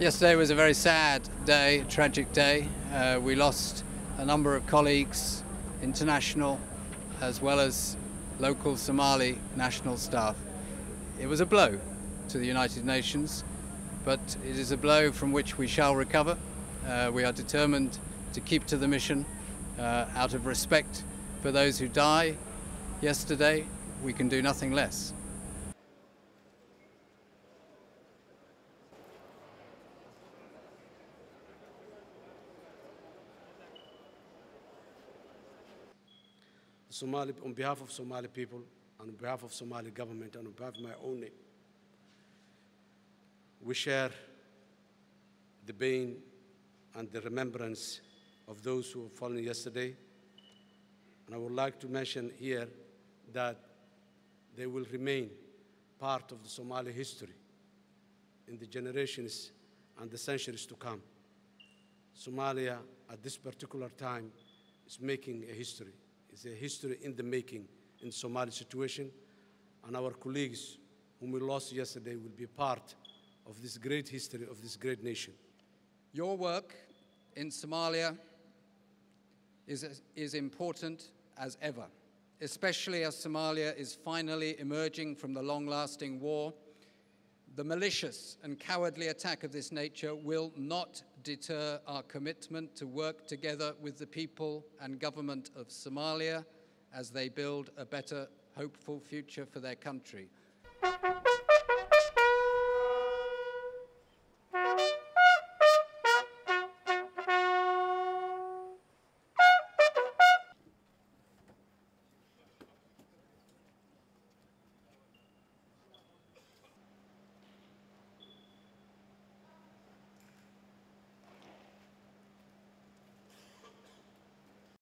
Yesterday was a very sad day, tragic day. We lost a number of colleagues, international as well as local Somali national staff. It was a blow to the United Nations, but it is a blow from which we shall recover. We are determined to keep to the mission out of respect for those who died yesterday. We can do nothing less. Somali, on behalf of Somali people, and on behalf of Somali government, and on behalf of my own name, we share the pain and the remembrance of those who have fallen yesterday. And I would like to mention here that they will remain part of the Somali history in the generations and the centuries to come. Somalia, at this particular time, is making a history. It's a history in the making in Somali situation, and our colleagues whom we lost yesterday will be part of this great history of this great nation. Your work in Somalia is important as ever, especially as Somalia is finally emerging from the long-lasting war. The malicious and cowardly attack of this nature will not deter our commitment to work together with the people and government of Somalia as they build a better, hopeful future for their country.